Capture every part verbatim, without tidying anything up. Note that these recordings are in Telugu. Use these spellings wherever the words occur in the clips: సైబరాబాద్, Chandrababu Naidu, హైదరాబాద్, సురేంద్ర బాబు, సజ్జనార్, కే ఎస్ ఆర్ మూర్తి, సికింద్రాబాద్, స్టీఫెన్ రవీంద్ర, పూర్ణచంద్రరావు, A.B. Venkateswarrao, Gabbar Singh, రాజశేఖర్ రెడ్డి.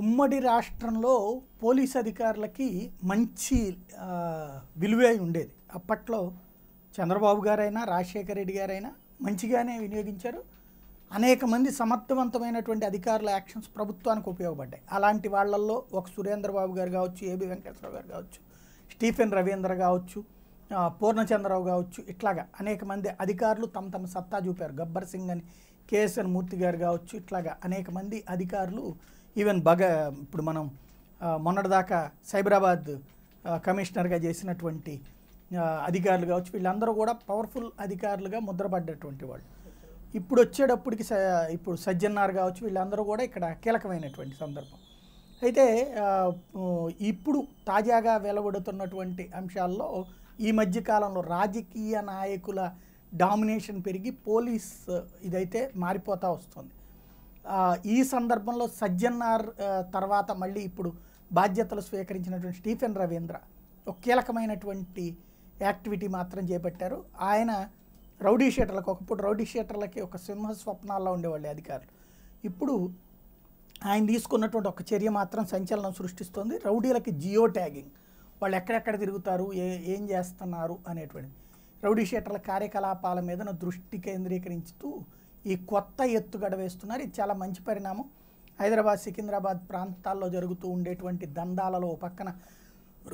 ఉమ్మడి రాష్ట్రంలో పోలీస్ అధికారులకి మంచి విలువే ఉండేది. అప్పట్లో చంద్రబాబు గారైనా రాజశేఖర్ రెడ్డి గారైనా మంచిగానే వినియోగించారు. అనేక మంది సమర్థవంతమైనటువంటి అధికారుల యాక్షన్స్ ప్రభుత్వానికి ఉపయోగపడ్డాయి. అలాంటి వాళ్ళల్లో ఒక సురేంద్ర బాబు గారు కావచ్చు, ఏబి వెంకటేశ్వరరావు గారు కావచ్చు, స్టీఫెన్ రవీంద్ర కావచ్చు, పూర్ణచంద్రరావు కావచ్చు, ఇట్లాగా అనేక మంది అధికారులు తమ తమ సత్తా చూపారు. గబ్బర్ సింగ్ అని, కే ఎస్ ఆర్ మూర్తి గారు కావచ్చు, ఇట్లాగా అనేక మంది అధికారులు. ఈవెన్ బగ ఇప్పుడు మనం మొన్నటిదాకా సైబరాబాద్ కమిషనర్గా చేసినటువంటి అధికారులు కావచ్చు, వీళ్ళందరూ కూడా పవర్ఫుల్ అధికారులుగా ముద్రపడ్డటువంటి వాళ్ళు. ఇప్పుడు వచ్చేటప్పటికి స ఇప్పుడు సజ్జనార్ కావచ్చు, వీళ్ళందరూ కూడా ఇక్కడ కీలకమైనటువంటి సందర్భం. అయితే ఇప్పుడు తాజాగా వెలువడుతున్నటువంటి అంశాల్లో ఈ మధ్యకాలంలో రాజకీయ నాయకుల డామినేషన్ పెరిగి పోలీస్ ఇదైతే మారిపోతూ వస్తుంది. ఈ సందర్భంలో సజ్జనార్ తర్వాత మళ్ళీ ఇప్పుడు బాధ్యతలు స్వీకరించినటువంటి స్టీఫెన్ రవీంద్ర ఒక కీలకమైనటువంటి యాక్టివిటీ మాత్రం చేపట్టారు. ఆయన రౌడీ షీటర్లకు, ఒకప్పుడు రౌడీ షీటర్లకి ఒక సింహ స్వప్నాల్లో ఉండేవాళ్ళు అధికారులు. ఇప్పుడు ఆయన తీసుకున్నటువంటి ఒక చర్య మాత్రం సంచలనం సృష్టిస్తుంది. రౌడీలకి జియో ట్యాగింగ్, వాళ్ళు ఎక్కడెక్కడ తిరుగుతారు, ఏ ఏం చేస్తున్నారు అనేటువంటి రౌడీ షీటర్ల కార్యకలాపాల మీద దృష్టి కేంద్రీకరించుతూ ఈ కొత్త ఎత్తుగడ వేస్తున్నారు. ఇది చాలా మంచి పరిణామం. హైదరాబాద్, సికింద్రాబాద్ ప్రాంతాల్లో జరుగుతూ ఉండేటువంటి దందాలలో పక్కన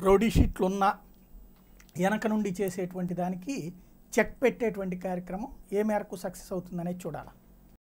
రౌడీ షీట్లు ఉన్న వెనక నుండి చేసేటువంటి దానికి చెక్ పెట్టేటువంటి కార్యక్రమం ఏ మేరకు సక్సెస్ అవుతుందనేది చూడాలి.